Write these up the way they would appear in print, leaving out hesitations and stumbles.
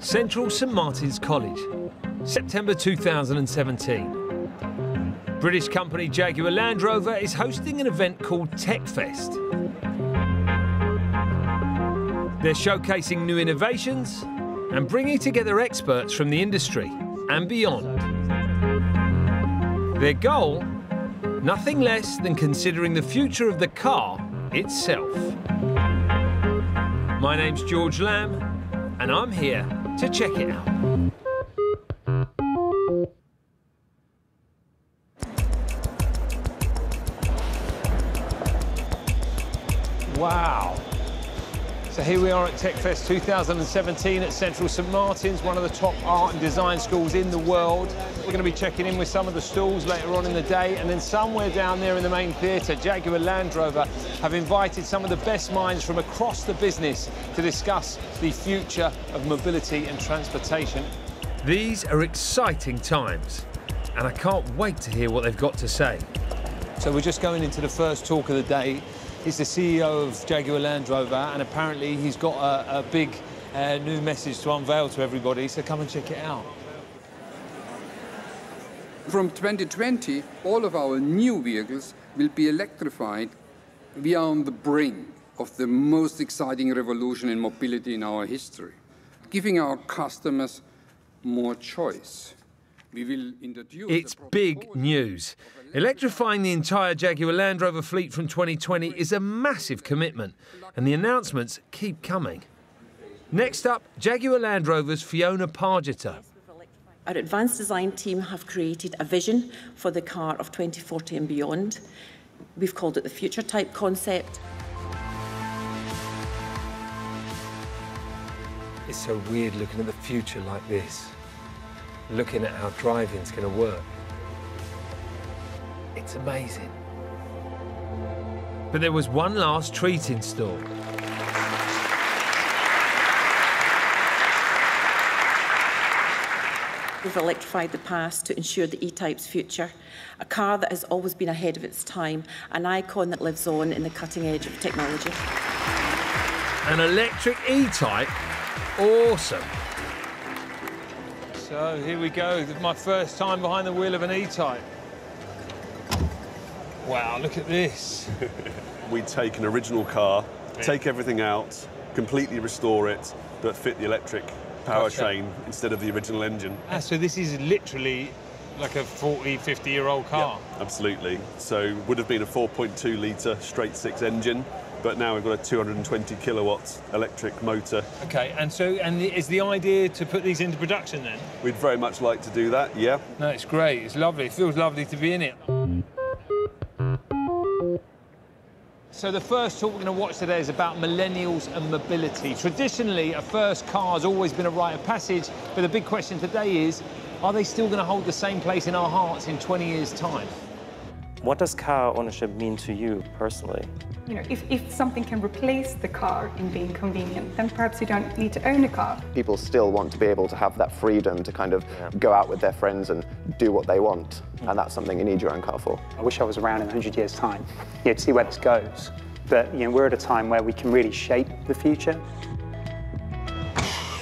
Central St. Martins College, September 2017. British company Jaguar Land Rover is hosting an event called Tech Fest. They're showcasing new innovations and bringing together experts from the industry and beyond. Their goal, nothing less than considering the future of the car itself. My name's George Lamb, and I'm here to check it out. Wow. So here we are at Tech Fest 2017 at Central St. Martins, one of the top art and design schools in the world. We're going to be checking in with some of the stalls later on in the day, and then somewhere down there in the main theatre, Jaguar Land Rover have invited some of the best minds from across the business to discuss the future of mobility and transportation. These are exciting times, and I can't wait to hear what they've got to say. So we're just going into the first talk of the day. He's the CEO of Jaguar Land Rover, and apparently he's got a big new message to unveil to everybody, so come and check it out. From 2020, all of our new vehicles will be electrified. We are on the brink of the most exciting revolution in mobility in our history, giving our customers more choice. It's big news. Electrifying the entire Jaguar Land Rover fleet from 2020 is a massive commitment, and the announcements keep coming. Next up, Jaguar Land Rover's Fiona Pargiter. Our advanced design team have created a vision for the car of 2040 and beyond. We've called it the Future Type concept. It's so weird looking at the future like this. Looking at how driving's going to work. It's amazing. But there was one last treat in store. We've electrified the past to ensure the E-Type's future, a car that has always been ahead of its time, an icon that lives on in the cutting edge of technology. An electric E-Type? Awesome. So here we go, my first time behind the wheel of an E-Type. Wow, look at this. We take an original car, take everything out, completely restore it, but fit the electric powertrain instead of the original engine. Ah, so this is literally like a 40, 50-year-old car? Yeah, absolutely. So would have been a 4.2 litre straight six engine, but now we've got a 220 kilowatt electric motor. OK, and so is the idea to put these into production then? We'd very much like to do that, yeah. No, it's great, it's lovely, it feels lovely to be in it. So the first talk we're going to watch today is about millennials and mobility. Traditionally, a first car has always been a rite of passage, but the big question today is, are they still going to hold the same place in our hearts in 20 years' time? What does car ownership mean to you personally? You know, if something can replace the car in being convenient, then perhaps you don't need to own a car. People still want to be able to have that freedom to kind of go out with their friends and do what they want, and that's something you need your own car for. I wish I was around in 100 years' time, to see where this goes. But you know, we're at a time where we can really shape the future.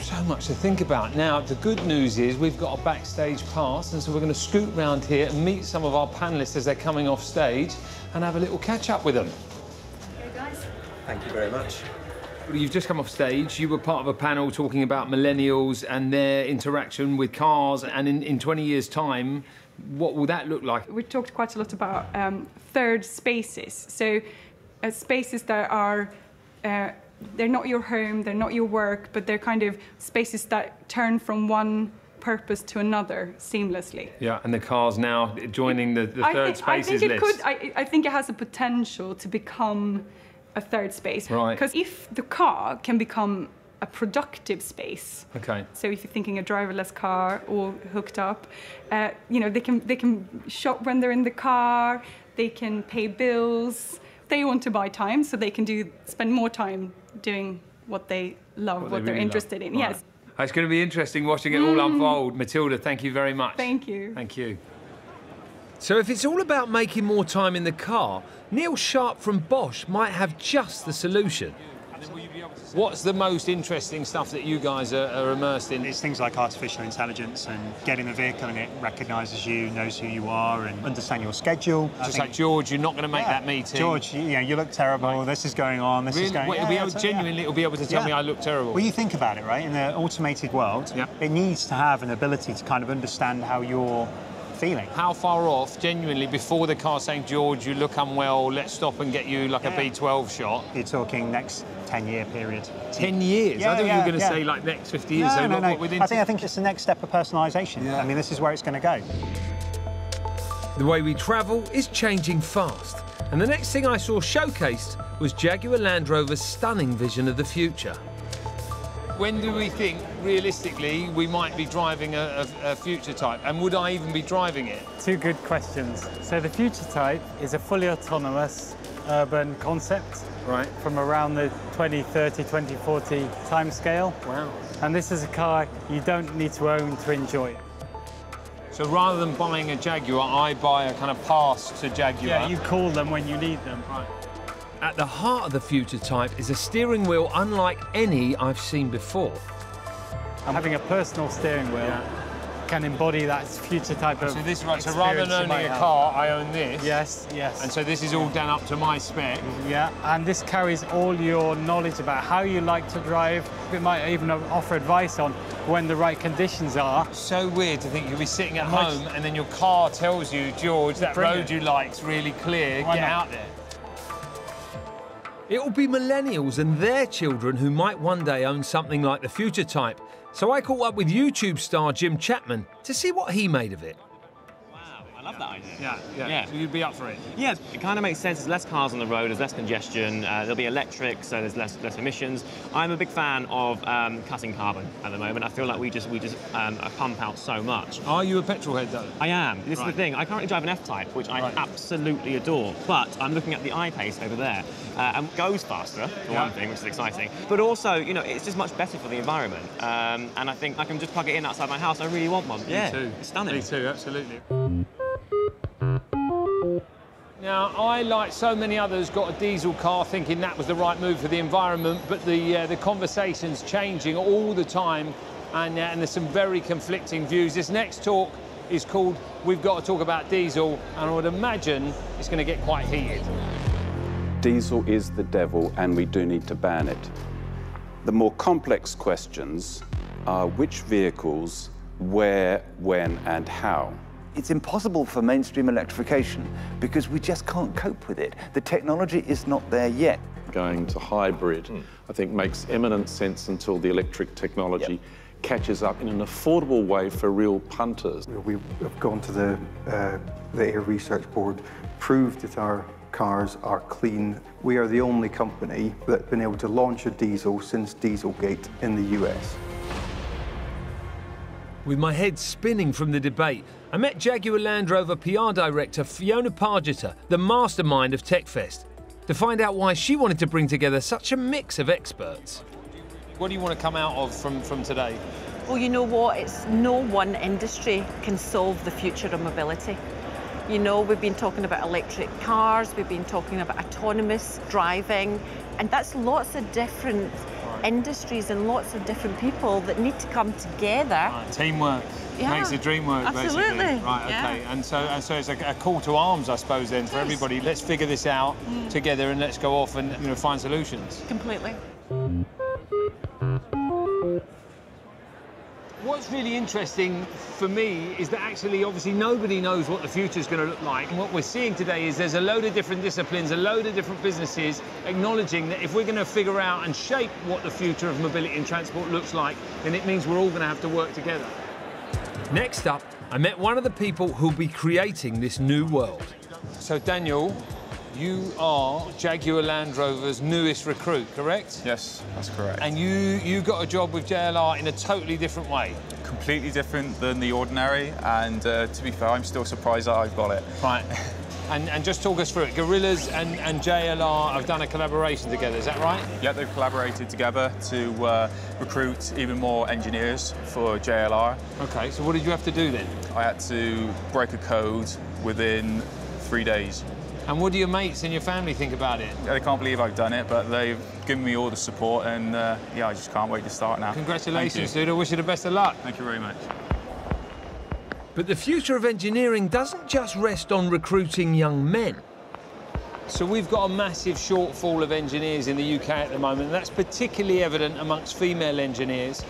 So much to think about. Now, the good news is we've got a backstage pass, and so we're going to scoot round here and meet some of our panellists as they're coming off stage and have a little catch-up with them. Thank you very much. Well, you've just come off stage. You were part of a panel talking about millennials and their interaction with cars, and in 20 years' time, what will that look like? We talked quite a lot about third spaces. So spaces that are, they're not your home, they're not your work, but they're kind of spaces that turn from one purpose to another seamlessly. Yeah, and the car's now joining the third spaces list. I think it has the potential to become a third space, because if the car can become a productive space, so if you're thinking a driverless car all hooked up, you know, they can shop when they're in the car, they can pay bills, they want to buy time, so they can spend more time doing what they love, what they're really interested in. Yes. It's going to be interesting watching it all unfold. Matilda, thank you very much. Thank you. Thank you. So if it's all about making more time in the car, Neil Sharp from Bosch might have just the solution. What's the most interesting stuff that you guys are immersed in? It's things like artificial intelligence and getting a vehicle and it recognises you, knows who you are and understand your schedule. Just like, George, you're not going to make that meeting. George, you look terrible, this is going on, this is going on. Genuinely, it'll be able to tell me I look terrible. Well, you think about it, right? In the automated world, it needs to have an ability to kind of understand how you're feeling. How far off, genuinely, before the car saying, George, you look unwell, let's stop and get you like a B12 shot? You're talking next 10-year period. 10 years? Yeah, I thought you were going to say like next 50 years. No, so no, no. I think it's the next step of personalisation. Yeah. I mean, this is where it's going to go. The way we travel is changing fast. And the next thing I saw showcased was Jaguar Land Rover's stunning vision of the future. When do we think, realistically, we might be driving a Future Type? And would I even be driving it? Two good questions. So the Future Type is a fully autonomous urban concept from around the 2030, 2040 timescale. Wow. And this is a car you don't need to own to enjoy it. So rather than buying a Jaguar, I buy a kind of pass to Jaguar. Yeah, you call them when you need them. Right. At the heart of the Future Type is a steering wheel unlike any I've seen before. And having a personal steering wheel can embody that Future Type of So rather than owning a car, I own this. Yes, yes. And so this is all done up to my spec. Yeah, and this carries all your knowledge about how you like to drive. It might even offer advice on when the right conditions are. It's so weird to think you'll be sitting at home and then your car tells you, George, that road you like's really clear, get out there. It will be millennials and their children who might one day own something like the Future Type. So I caught up with YouTube star Jim Chapman to see what he made of it. Wow, I love that idea. Yeah. So you'd be up for it? Yeah, it kind of makes sense. There's less cars on the road, there's less congestion, there'll be electric, so there's less emissions. I'm a big fan of cutting carbon at the moment. I feel like we just pump out so much. Are you a petrol head, though? I am. This is the thing. I currently drive an F-Type, which I absolutely adore, but I'm looking at the I-Pace over there. And goes faster, for one thing, which is exciting. But also, you know, it's just much better for the environment. And I think I can just plug it in outside my house. I really want one. Yeah, me too. It's stunning. Me too, absolutely. Now, I, like so many others, got a diesel car thinking that was the right move for the environment, but the conversation's changing all the time, and there's some very conflicting views. This next talk is called We've Got to Talk About Diesel, and I would imagine it's going to get quite heated. Diesel is the devil, and we do need to ban it. The more complex questions are which vehicles, where, when, and how. It's impossible for mainstream electrification because we just can't cope with it. The technology is not there yet. Going to hybrid, I think, makes eminent sense until the electric technology catches up in an affordable way for real punters. We've gone to the Air Research Board, proved that our cars are clean. We are the only company that's been able to launch a diesel since Dieselgate in the US. With my head spinning from the debate, I met Jaguar Land Rover PR director Fiona Pargiter, the mastermind of Tech Fest, to find out why she wanted to bring together such a mix of experts. What do you want to come out of from today? Well, you know what? It's no one industry can solve the future of mobility. You know, we've been talking about electric cars, we've been talking about autonomous driving, and that's lots of different industries and lots of different people that need to come together. Right, teamwork makes the dream work, basically. Right, OK, and so it's a call to arms, I suppose, then, for everybody. Let's figure this out together and let's go off and find solutions. Completely. What's really interesting for me is that actually, obviously, nobody knows what the future's going to look like. And what we're seeing today is there's a load of different disciplines, a load of different businesses acknowledging that if we're going to figure out and shape what the future of mobility and transport looks like, then it means we're all going to have to work together. Next up, I met one of the people who'll be creating this new world. So, Daniel, you are Jaguar Land Rover's newest recruit, correct? Yes, that's correct. And you got a job with JLR in a totally different way. Completely different than the ordinary, and to be fair, I'm still surprised that I've got it. Right. And just talk us through it. Gorillas and JLR have done a collaboration together, is that right? Yeah, they've collaborated together to recruit even more engineers for JLR. OK, so what did you have to do then? I had to break a code within 3 days. And what do your mates and your family think about it? They can't believe I've done it, but they've given me all the support, and yeah, I just can't wait to start now. Congratulations, dude. I wish you the best of luck. Thank you very much. But the future of engineering doesn't just rest on recruiting young men. So we've got a massive shortfall of engineers in the UK at the moment, and that's particularly evident amongst female engineers.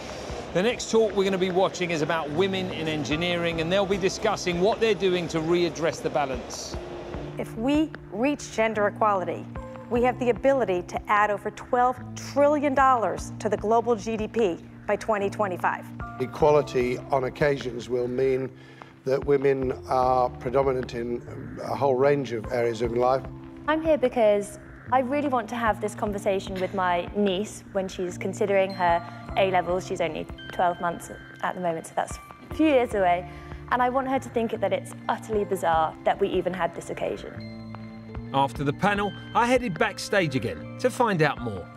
The next talk we're going to be watching is about women in engineering, and they'll be discussing what they're doing to readdress the balance. If we reach gender equality, we have the ability to add over $12 trillion to the global GDP by 2025. Equality on occasions will mean that women are predominant in a whole range of areas of life. I'm here because I really want to have this conversation with my niece when she's considering her A-levels. She's only 12 months at the moment, so that's a few years away. And I want her to think that it's utterly bizarre that we even had this occasion. After the panel, I headed backstage again to find out more.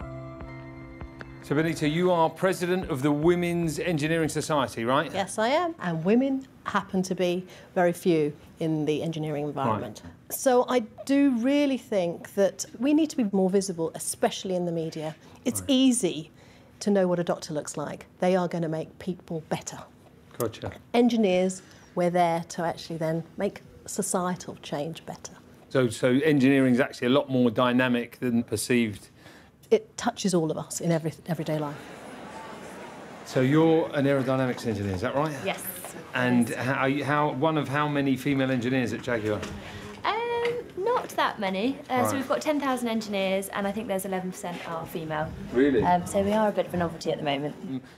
So, Benita, you are president of the Women's Engineering Society, right? Yes, I am. And women happen to be very few in the engineering environment. Right. So I do really think that we need to be more visible, especially in the media. It's easy to know what a doctor looks like. They are going to make people better. Gotcha. Engineers, we're there to actually then make societal change better. So engineering is actually a lot more dynamic than perceived. It touches all of us in everyday life. So you're an aerodynamics engineer, is that right? Yes. And how one of how many female engineers at Jaguar? Not that many. So we've got 10,000 engineers, and I think there's 11% are female. Really? So we are a bit of a novelty at the moment.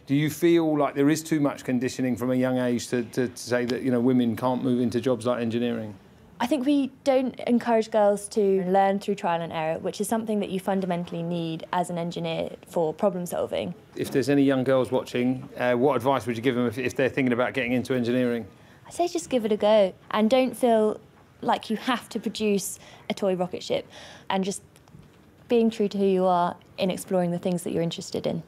Do you feel like there is too much conditioning from a young age to say that, you know, women can't move into jobs like engineering? I think we don't encourage girls to learn through trial and error, which is something that you fundamentally need as an engineer for problem solving. If there's any young girls watching, what advice would you give them if they're thinking about getting into engineering? I'd say just give it a go and don't feel like you have to produce a toy rocket ship, and just being true to who you are in exploring the things that you're interested in.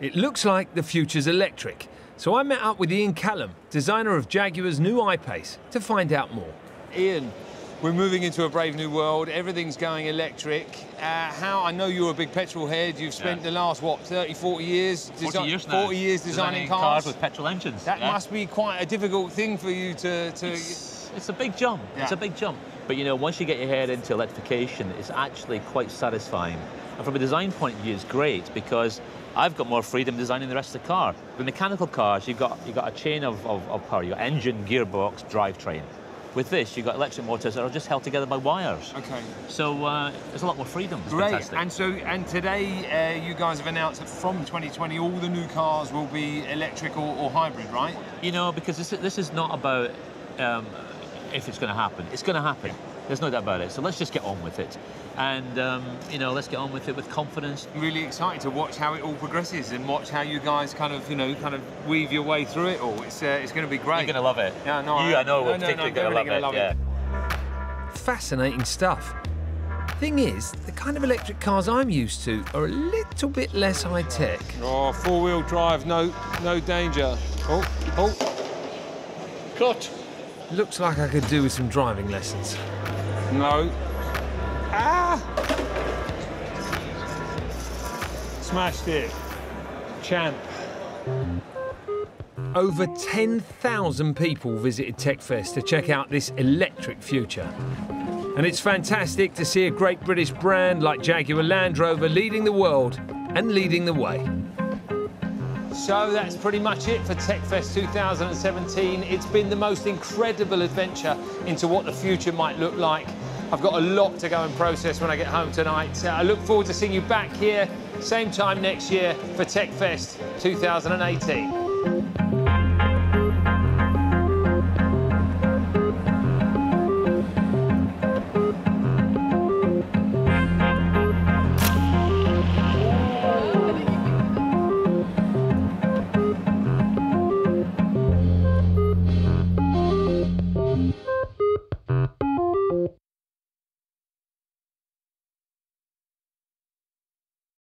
It looks like the future's electric, so I met up with Ian Callum, designer of Jaguar's new I-Pace, to find out more. Ian, we're moving into a brave new world. Everything's going electric. I know you're a big petrol head. You've spent the last, what, 30, 40 years? 40 years designing cars with petrol engines. That must be quite a difficult thing for you to... It's a big jump. Yeah. It's a big jump. But, you know, once you get your head into electrification, it's actually quite satisfying. And from a design point of view, it's great because I've got more freedom designing the rest of the car. With mechanical cars, you've got a chain of power. You've got engine, gearbox, drivetrain. With this, you've got electric motors that are just held together by wires. Okay. So there's a lot more freedom. It's great. Fantastic. And today you guys have announced that from 2020 all the new cars will be electric or hybrid, right? You know, because this is not about if it's going to happen. It's going to happen. Yeah. There's no doubt about it. So let's just get on with it. And, you know, let's get on with it with confidence. Really excited to watch how it all progresses and watch how you guys kind of weave your way through it all. It's going to be great. You're going to love it. Yeah, no, you, I know, we're particularly going to love it. Fascinating stuff. Thing is, the kind of electric cars I'm used to are a little bit less high-tech. Oh, four-wheel drive, no danger. Oh. Cut. Looks like I could do with some driving lessons. No. Ah! Smashed it. Champ. Over 10,000 people visited Tech Fest to check out this electric future. And it's fantastic to see a great British brand like Jaguar Land Rover leading the world and leading the way. So that's pretty much it for Tech Fest 2017. It's been the most incredible adventure into what the future might look like. I've got a lot to go and process when I get home tonight. I look forward to seeing you back here, same time next year for Tech Fest 2018.